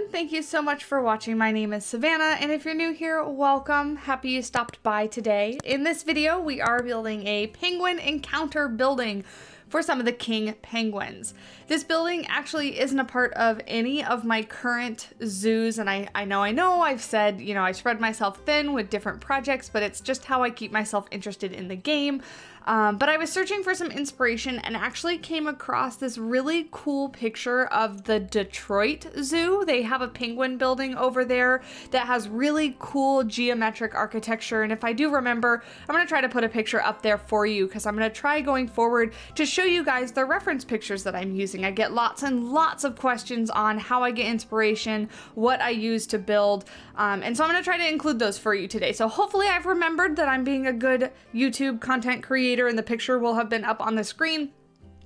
everyone. Thank you so much for watching. My name is Savannah, and if you're new here, welcome. Happy you stopped by today. In this video, we are building a penguin encounter building for some of the king penguins. This building actually isn't a part of any of my current zoos, and I know I've said, you know, I spread myself thin with different projects, but it's just how I keep myself interested in the game. But I was searching for some inspiration and actually came across this really cool picture of the Detroit Zoo. They have a penguin building over there that has really cool geometric architecture. And if I do remember, I'm going to try to put a picture up there for you, because I'm going to try going forward to show you guys the reference pictures that I'm using. I get lots and lots of questions on how I get inspiration, what I use to build. And so I'm going to try to include those for you today. So hopefully I've remembered that I'm being a good YouTube content creator, and the picture will have been up on the screen.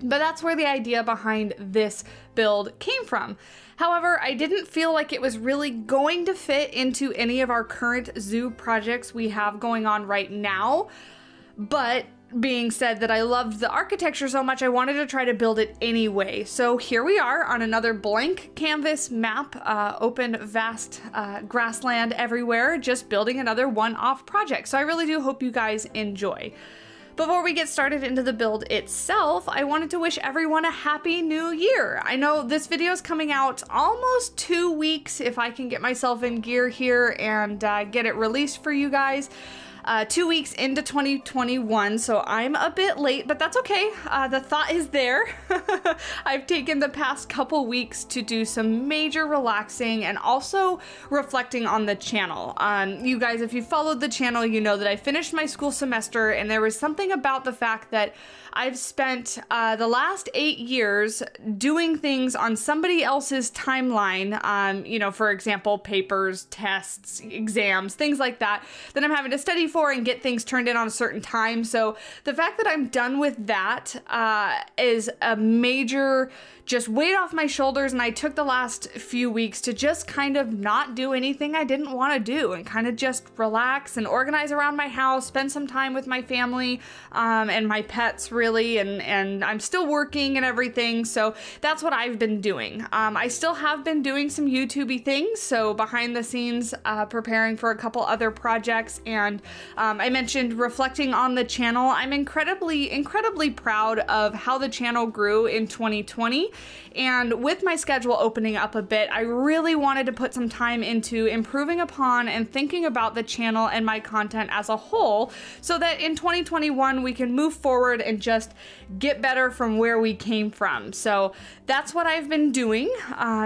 But that's where the idea behind this build came from. However, I didn't feel like it was really going to fit into any of our current zoo projects we have going on right now. But being said that I loved the architecture so much, I wanted to try to build it anyway. So here we are on another blank canvas map, open, vast grassland everywhere, just building another one-off project. So I really do hope you guys enjoy. Before we get started into the build itself, I wanted to wish everyone a happy new year. I know this video is coming out almost 2 weeks if I can get myself in gear here and get it released for you guys. 2 weeks into 2021, so I'm a bit late, but that's okay. The thought is there. I've taken the past couple weeks to do some major relaxing and also reflecting on the channel. You guys, if you followed the channel, you know that I finished my school semester, and there was something about the fact that I've spent the last 8 years doing things on somebody else's timeline, you know, for example, papers, tests, exams, things like that, that I'm having to study for and get things turned in on a certain time. So the fact that I'm done with that is a major just weight off my shoulders, and I took the last few weeks to just kind of not do anything I didn't want to do and kind of just relax and organize around my house, spend some time with my family and my pets, really, and I'm still working and everything, so that's what I've been doing. I still have been doing some YouTube-y things, so behind the scenes preparing for a couple other projects, and I mentioned reflecting on the channel. I'm incredibly proud of how the channel grew in 2020. And with my schedule opening up a bit, I really wanted to put some time into improving upon and thinking about the channel and my content as a whole, so that in 2021 we can move forward and just get better from where we came from. So that's what I've been doing.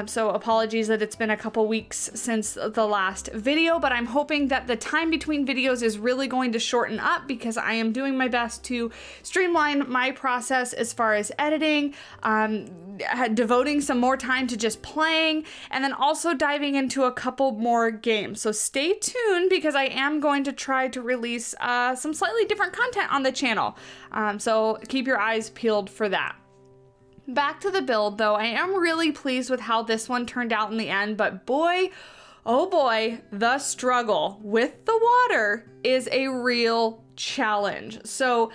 So apologies that it's been a couple weeks since the last video, but I'm hoping that the time between videos is really going to shorten up, because I am doing my best to streamline my process as far as editing, devoting some more time to just playing, and then also diving into a couple more games. So stay tuned, because I am going to try to release some slightly different content on the channel. So keep your eyes peeled for that. Back to the build though, I am really pleased with how this one turned out in the end, but boy, oh boy, the struggle with the water is a real challenge. So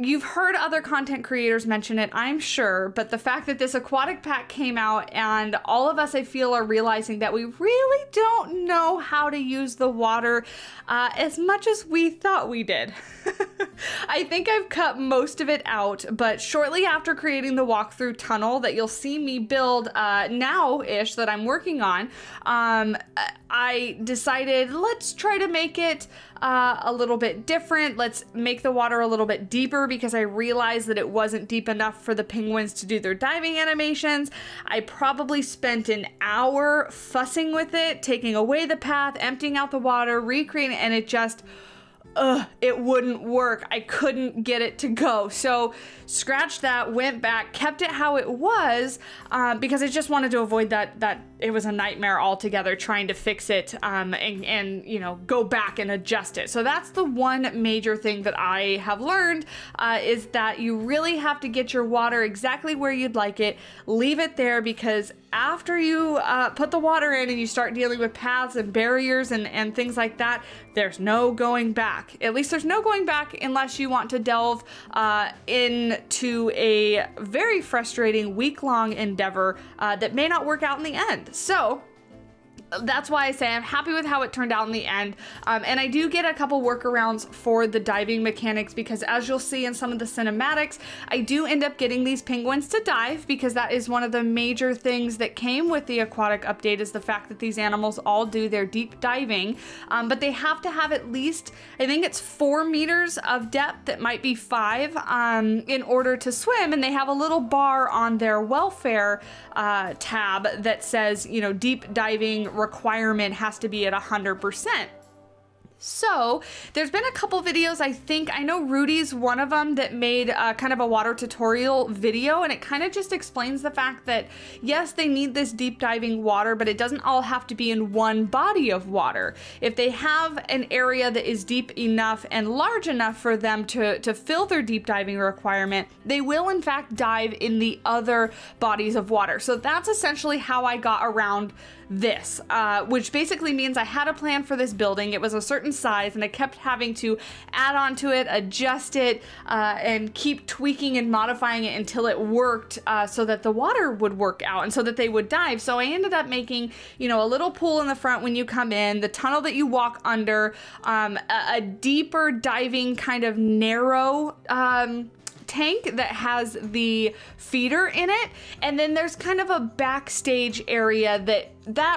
you've heard other content creators mention it, I'm sure, but the fact that this aquatic pack came out and all of us, I feel, are realizing that we really don't know how to use the water as much as we thought we did. I think I've cut most of it out, but shortly after creating the walkthrough tunnel that you'll see me build now-ish that I'm working on, I decided let's try to make it a little bit different. Let's make the water a little bit deeper, because I realized that it wasn't deep enough for the penguins to do their diving animations. I probably spent an hour fussing with it, taking away the path, emptying out the water, recreating it, and it just... it wouldn't work. I couldn't get it to go. So scratched that, went back, kept it how it was, because I just wanted to avoid that it was a nightmare altogether trying to fix it and you know, go back and adjust it. So that's the one major thing that I have learned is that you really have to get your water exactly where you'd like it, leave it there, because after you put the water in and you start dealing with paths and barriers and things like that, there's no going back. At least there's no going back unless you want to delve into a very frustrating week-long endeavor that may not work out in the end. So that's why I say I'm happy with how it turned out in the end. And I do get a couple workarounds for the diving mechanics, because as you'll see in some of the cinematics, I do end up getting these penguins to dive, because that is one of the major things that came with the aquatic update, is the fact that these animals all do their deep diving, but they have to have at least, I think it's 4 meters of depth, that might be 5, in order to swim. And they have a little bar on their welfare tab that says, you know, deep diving requirement has to be at 100%. So there's been a couple videos, I know Rudy's one of them, that made kind of a water tutorial video, and it kind of just explains the fact that yes, they need this deep diving water, but it doesn't all have to be in one body of water. If they have an area that is deep enough and large enough for them to fill their deep diving requirement, they will in fact dive in the other bodies of water. So that's essentially how I got around this, which basically means I had a plan for this building. It was a certain size, and I kept having to add on to it, adjust it, and keep tweaking and modifying it until it worked, so that the water would work out and so that they would dive. So I ended up making, you know, a little pool in the front when you come in, the tunnel that you walk under, a deeper diving kind of narrow tank that has the feeder in it, and then there's kind of a backstage area that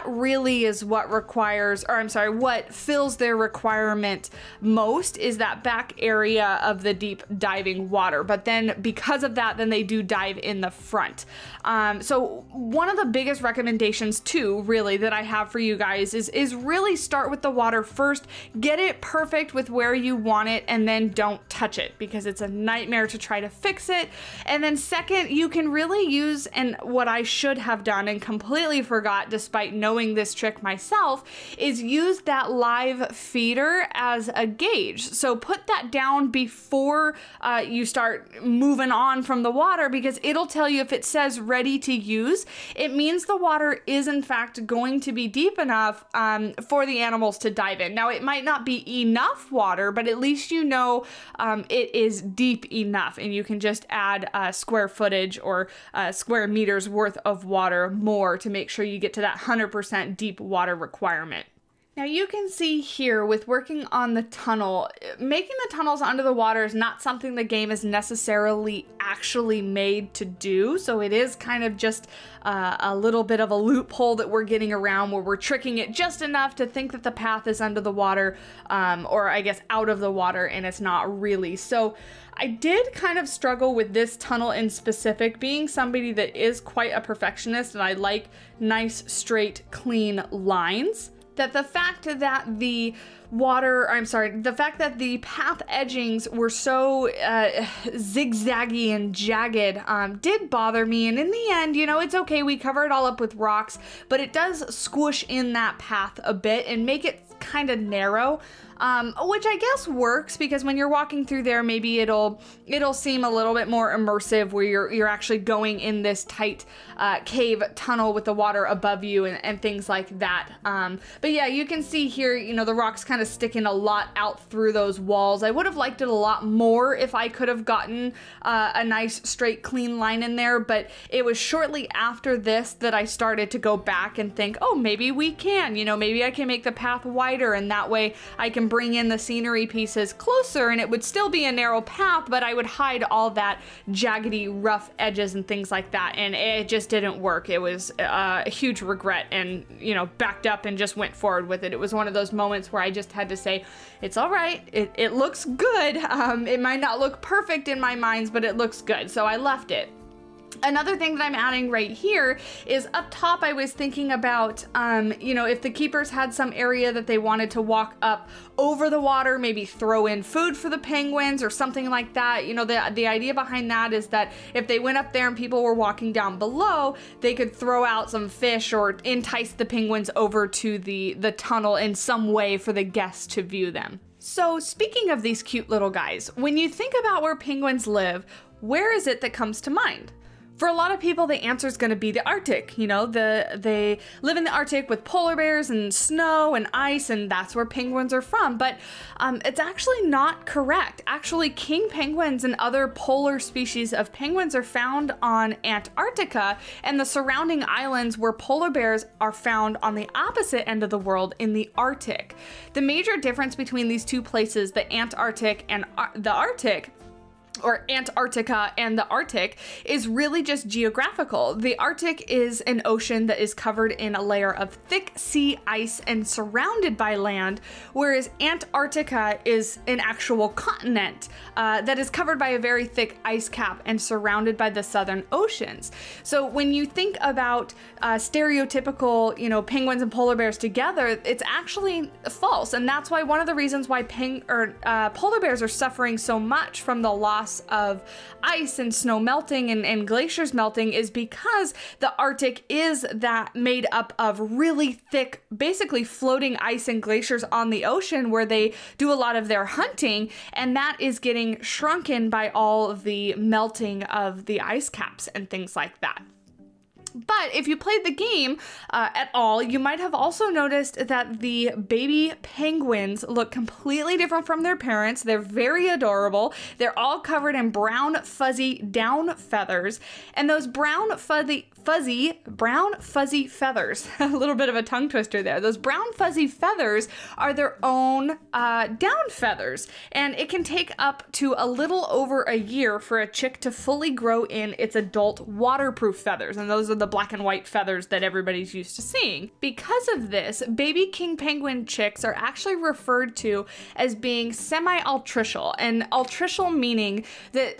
really is what requires, or I'm sorry, what fills their requirement most, is that back area of the deep diving water. But then because of that, then they do dive in the front. So one of the biggest recommendations too, really, that I have for you guys is really start with the water first, get it perfect with where you want it, and then don't touch it, because it's a nightmare to try to fix it. And then second, you can really use, and what I should have done and completely forgot despite knowing this trick myself, is use that live feeder as a gauge. So put that down before you start moving on from the water, because it'll tell you, if it says ready to use, it means the water is in fact going to be deep enough for the animals to dive in. Now, it might not be enough water, but at least you know it is deep enough, and you can just add square footage or square meters worth of water more to make sure you get to that 100% deep water requirement. Now, you can see here, with working on the tunnel, making the tunnels under the water is not something the game is necessarily actually made to do. So it is kind of just a little bit of a loophole that we're getting around, where we're tricking it just enough to think that the path is under the water, or I guess out of the water, and it's not really. So I did kind of struggle with this tunnel in specific, being somebody that is quite a perfectionist, and I like nice, straight, clean lines. That the fact that the the path edgings were so zigzaggy and jagged did bother me. And in the end, you know, it's okay. We cover it all up with rocks, but it does squish in that path a bit and make it kind of narrow, which I guess works, because when you're walking through there, maybe it'll seem a little bit more immersive, where you're actually going in this tight cave tunnel with the water above you and things like that. But yeah, you can see here, you know, the rocks kind of sticking a lot out through those walls. I would have liked it a lot more if I could have gotten a nice straight clean line in there, but it was shortly after this that I started to go back and think, oh, maybe we can, you know, maybe I can make the path wider, and that way I can bring in the scenery pieces closer, and it would still be a narrow path, but I would hide all that jaggedy, rough edges and things like that. And it just didn't work. It was a huge regret, and, you know, backed up and just went forward with it. It was one of those moments where I just had to say, it's all right. It looks good. It might not look perfect in my minds, but it looks good. So I left it. Another thing that I'm adding right here is up top, I was thinking about, you know, if the keepers had some area that they wanted to walk up over the water, maybe throw in food for the penguins or something like that. You know, the idea behind that is that if they went up there and people were walking down below, they could throw out some fish or entice the penguins over to the tunnel in some way for the guests to view them. So speaking of these cute little guys, when you think about where penguins live, where is it that comes to mind? For a lot of people, the answer is going to be the Arctic. You know, they live in the Arctic with polar bears and snow and ice, and that's where penguins are from. But it's actually not correct. Actually, king penguins and other polar species of penguins are found on Antarctica and the surrounding islands, where polar bears are found on the opposite end of the world in the Arctic. The major difference between these two places, the Antarctic and the Arctic, or Antarctica and the Arctic, is really just geographical. The Arctic is an ocean that is covered in a layer of thick sea ice and surrounded by land, whereas Antarctica is an actual continent that is covered by a very thick ice cap and surrounded by the southern oceans. So when you think about stereotypical, you know, penguins and polar bears together, it's actually false. And that's why one of the reasons why polar bears are suffering so much from the loss of ice and snow melting and glaciers melting is because the Arctic is that made up of really thick, basically floating ice and glaciers on the ocean, where they do a lot of their hunting, and that is getting shrunken by all of the melting of the ice caps and things like that. But if you played the game at all, you might have also noticed that the baby penguins look completely different from their parents. They're very adorable. They're all covered in brown fuzzy down feathers, and those brown fuzzy feathers, a little bit of a tongue twister there, those brown fuzzy feathers are their own down feathers, and it can take up to a little over a year for a chick to fully grow in its adult waterproof feathers, and those are the black and white feathers that everybody's used to seeing. Because of this, baby king penguin chicks are actually referred to as being semi-altricial, and altricial meaning that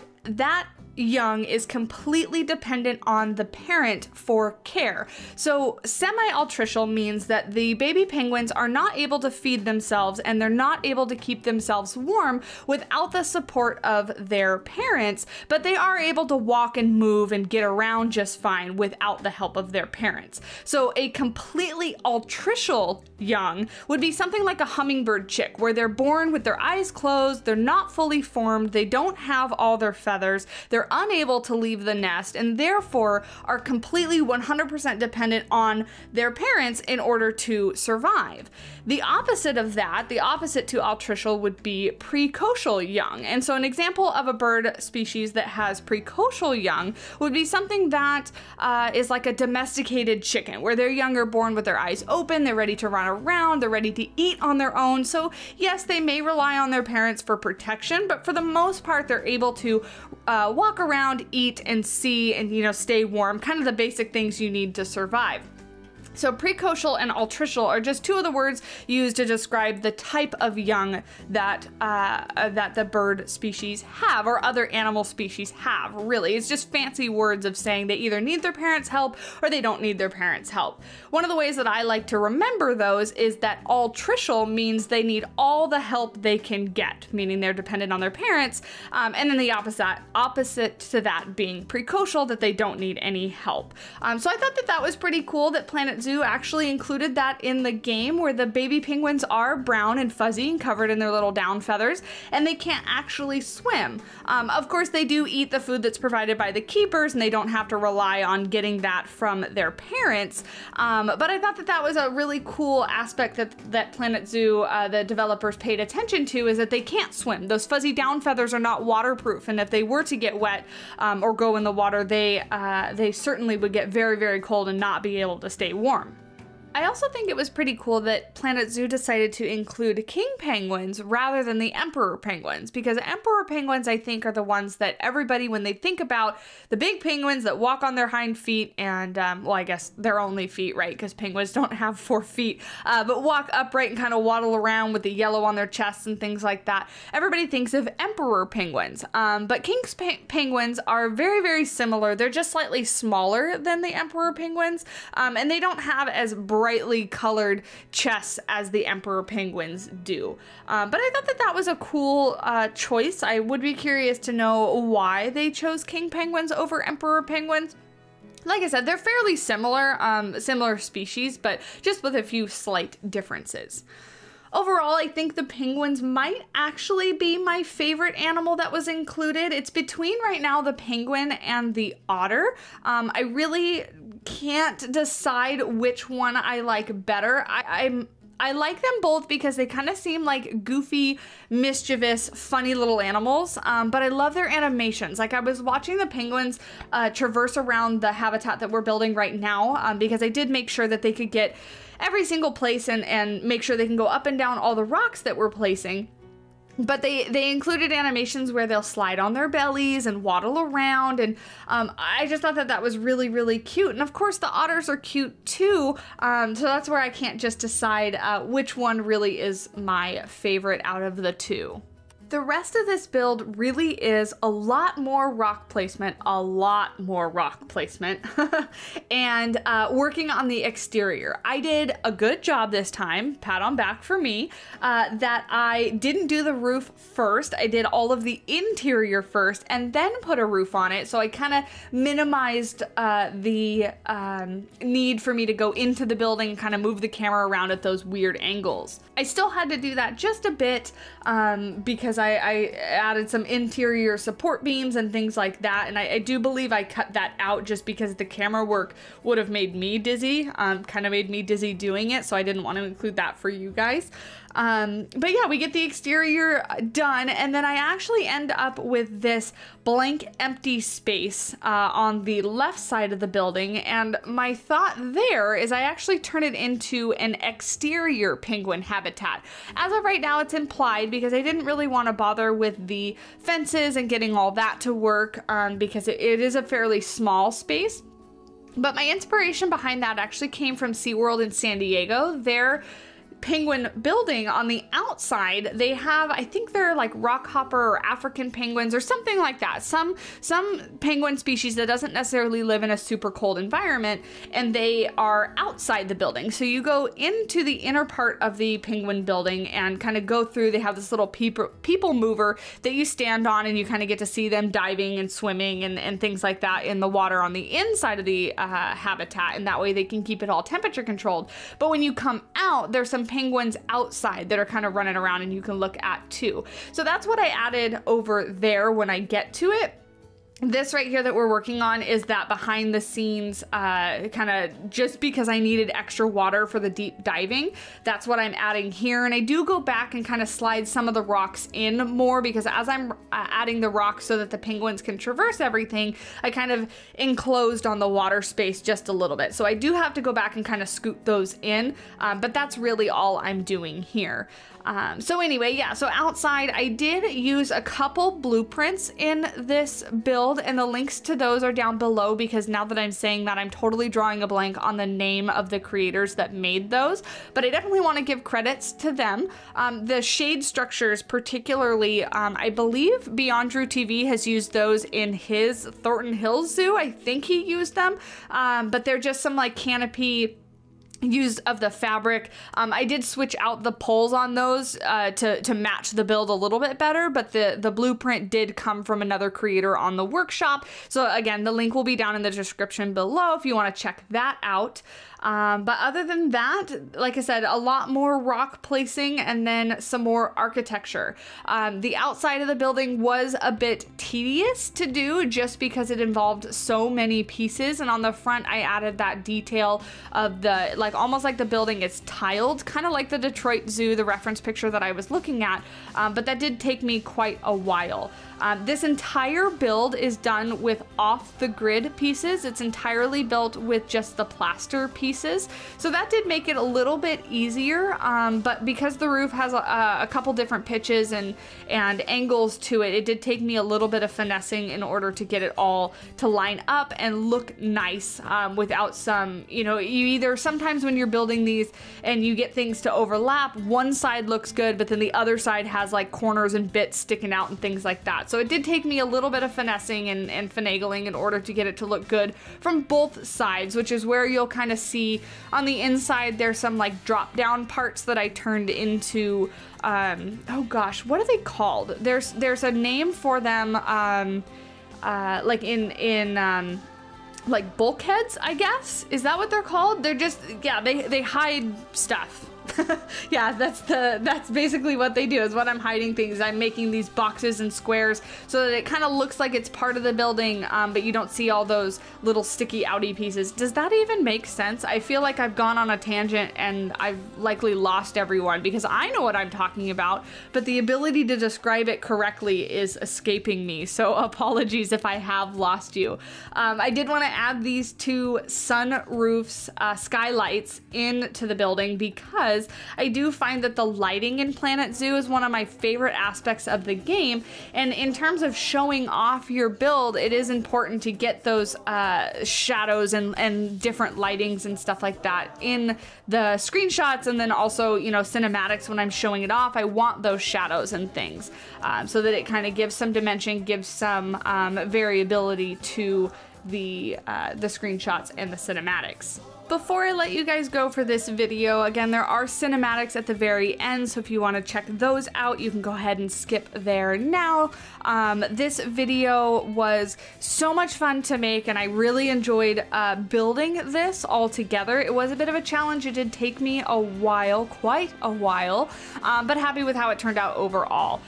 young is completely dependent on the parent for care. So semi-altricial means that the baby penguins are not able to feed themselves, and they're not able to keep themselves warm without the support of their parents, but they are able to walk and move and get around just fine without the help of their parents. So a completely altricial young would be something like a hummingbird chick, where they're born with their eyes closed, they're not fully formed, they don't have all their feathers, they're unable to leave the nest, and therefore are completely 100% dependent on their parents in order to survive. The opposite of that, the opposite to altricial, would be precocial young. And so an example of a bird species that has precocial young would be something that is like a domesticated chicken, where their young are born with their eyes open, they're ready to run around, they're ready to eat on their own. So yes, they may rely on their parents for protection, but for the most part, they're able to walk around, eat and see, and, you know, stay warm, kind of the basic things you need to survive. So precocial and altricial are just two of the words used to describe the type of young that that the bird species have, or other animal species have, really. It's just fancy words of saying they either need their parents' help or they don't need their parents' help. One of the ways that I like to remember those is that altricial means they need all the help they can get, meaning they're dependent on their parents, and then the opposite to that being precocial, that they don't need any help. So I thought that that was pretty cool that Planet Zoo actually included that in the game, where the baby penguins are brown and fuzzy and covered in their little down feathers, and they can't actually swim. Of course, they do eat the food that's provided by the keepers, and they don't have to rely on getting that from their parents. But I thought that that was a really cool aspect that Planet Zoo, the developers, paid attention to, is that they can't swim. Those fuzzy down feathers are not waterproof, and if they were to get wet or go in the water, they certainly would get very, very cold and not be able to stay warm. I also think it was pretty cool that Planet Zoo decided to include king penguins rather than the emperor penguins, because emperor penguins, I think, are the ones that everybody, when they think about the big penguins that walk on their hind feet and, well, I guess their only feet, right, because penguins don't have 4 feet, but walk upright and kind of waddle around with the yellow on their chests and things like that. Everybody thinks of emperor penguins, but king penguins are very, very similar. They're just slightly smaller than the emperor penguins, and they don't have as brightly colored chests as the emperor penguins do. But I thought that that was a cool choice. I would be curious to know why they chose king penguins over emperor penguins. Like I said, they're fairly similar, similar species, but just with a few slight differences. Overall, I think the penguins might actually be my favorite animal that was included. It's between right now the penguin and the otter. I really can't decide which one I like better. I like them both because they kind of seem like goofy, mischievous, funny little animals, but I love their animations. Like, I was watching the penguins traverse around the habitat that we're building right now because I did make sure that they could get every single place and make sure they can go up and down all the rocks that we're placing. But they included animations where they'll slide on their bellies and waddle around, and I just thought that that was really, really cute. And of course the otters are cute too, so that's where I can't just decide which one really is my favorite out of the two. The rest of this build really is a lot more rock placement, and working on the exterior. I did a good job this time, pat on back for me, that I didn't do the roof first. I did all of the interior first and then put a roof on it. So I kind of minimized the need for me to go into the building and kind of move the camera around at those weird angles. I still had to do that just a bit because I added some interior support beams and things like that, and I do believe I cut that out just because the camera work would have made me dizzy, kind of made me dizzy doing it, so I didn't want to include that for you guys. But yeah, we get the exterior done, and then I actually end up with this blank empty space on the left side of the building, and my thought there is I actually turn it into an exterior penguin habitat. As of right now, it's implied because I didn't really want to bother with the fences and getting all that to work because it is a fairly small space. But my inspiration behind that actually came from SeaWorld in San Diego. Their penguin building on the outside, they have, I think they're like rockhopper or African penguins or something like that, some penguin species that doesn't necessarily live in a super cold environment, and they are outside the building. So you go into the inner part of the penguin building and kind of go through. They have this little people mover that you stand on, and you kind of get to see them diving and swimming and things like that in the water on the inside of the habitat, and that way they can keep it all temperature controlled. But when you come out, there's some penguins outside that are kind of running around and you can look at too. So that's what I added over there when I get to it. This right here that we're working on is that behind the scenes kind of, just because I needed extra water for the deep diving, that's what I'm adding here. And I do go back and kind of slide some of the rocks in more because as I'm adding the rocks so that the penguins can traverse everything, I kind of enclosed on the water space just a little bit. So I do have to go back and kind of scoot those in, but that's really all I'm doing here. So anyway, yeah, so outside I did use a couple blueprints in this build, and the links to those are down below because now that I'm saying that, I'm totally drawing a blank on the name of the creators that made those, but I definitely want to give credits to them. The shade structures particularly, I believe Beyond Drew TV has used those in his Thornton Hills Zoo. I think he used them, but they're just some like canopy use of the fabric. I did switch out the poles on those to match the build a little bit better, but the blueprint did come from another creator on the workshop. So again, the link will be down in the description below if you want to check that out. But other than that, like I said, a lot more rock placing and then some more architecture. The outside of the building was a bit tedious to do just because it involved so many pieces, and on the front I added that detail of the, like almost like the building is tiled, kind of like the Detroit Zoo, the reference picture that I was looking at, but that did take me quite a while. This entire build is done with off-the-grid pieces. It's entirely built with just the plaster pieces. So that did make it a little bit easier, but because the roof has a couple different pitches and angles to it, it did take me a little bit of finessing in order to get it all to line up and look nice without some, you know, you either, sometimes when you're building these and you get things to overlap, one side looks good, but then the other side has like corners and bits sticking out and things like that. So it did take me a little bit of finessing and finagling in order to get it to look good from both sides, which is where you'll kind of see on the inside there's some like drop down parts that I turned into oh gosh, what are they called? There's a name for them, like in like bulkheads, I guess. Is that what they're called? They're just, yeah, they hide stuff. Yeah, that's basically what they do, is when I'm hiding things, I'm making these boxes and squares so that it kind of looks like it's part of the building, but you don't see all those little sticky outy pieces. Does that even make sense? I feel like I've gone on a tangent and I've likely lost everyone, because I know what I'm talking about, but the ability to describe it correctly is escaping me. So apologies if I have lost you. I did want to add these two sunroofs, skylights into the building, because I do find that the lighting in Planet Zoo is one of my favorite aspects of the game. And in terms of showing off your build, it is important to get those shadows and different lightings and stuff like that in the screenshots. And then also, you know, cinematics, when I'm showing it off, I want those shadows and things so that it kind of gives some dimension, gives some variability to the screenshots and the cinematics. Before I let you guys go for this video, again, there are cinematics at the very end, so if you want to check those out, you can go ahead and skip there now. This video was so much fun to make, and I really enjoyed building this all together. It was a bit of a challenge. It did take me a while, quite a while, but happy with how it turned out overall.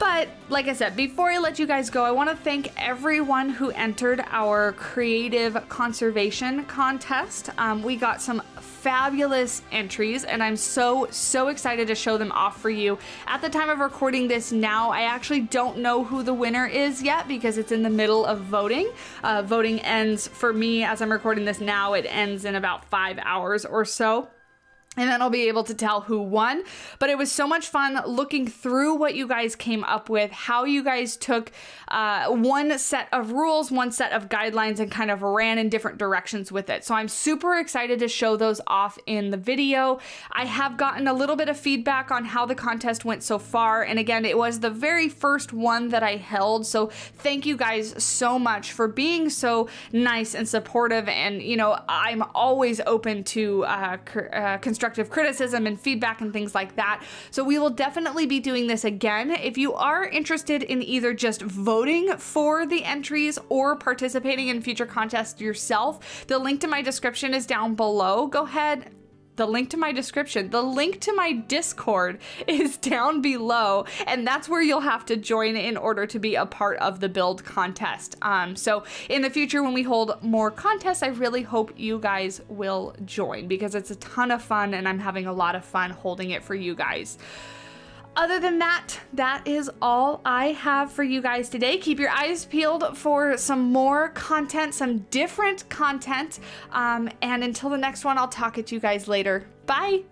But like I said, before I let you guys go, I want to thank everyone who entered our creative conservation contest. We got some fabulous entries, and I'm so excited to show them off for you. At the time of recording this now, I actually don't know who the winner is yet, because it's in the middle of voting. Voting ends for me as I'm recording this now. It ends in about 5 hours or so. And then I'll be able to tell who won. But it was so much fun looking through what you guys came up with, how you guys took one set of rules, one set of guidelines, and kind of ran in different directions with it. So I'm super excited to show those off in the video. I have gotten a little bit of feedback on how the contest went so far. And again, it was the very first one that I held. So thank you guys so much for being so nice and supportive. And, you know, I'm always open to constructive criticism and feedback and things like that. So we will definitely be doing this again. If you are interested in either just voting for the entries or participating in future contests yourself, the link to my description is down below. Go ahead. The link to my description, the link to my Discord is down below, and that's where you'll have to join in order to be a part of the build contest. So in the future, when we hold more contests, I really hope you guys will join, because it's a ton of fun and I'm having a lot of fun holding it for you guys. Other than that, that is all I have for you guys today. Keep your eyes peeled for some more content, some different content. And until the next one, I'll talk at you guys later. Bye.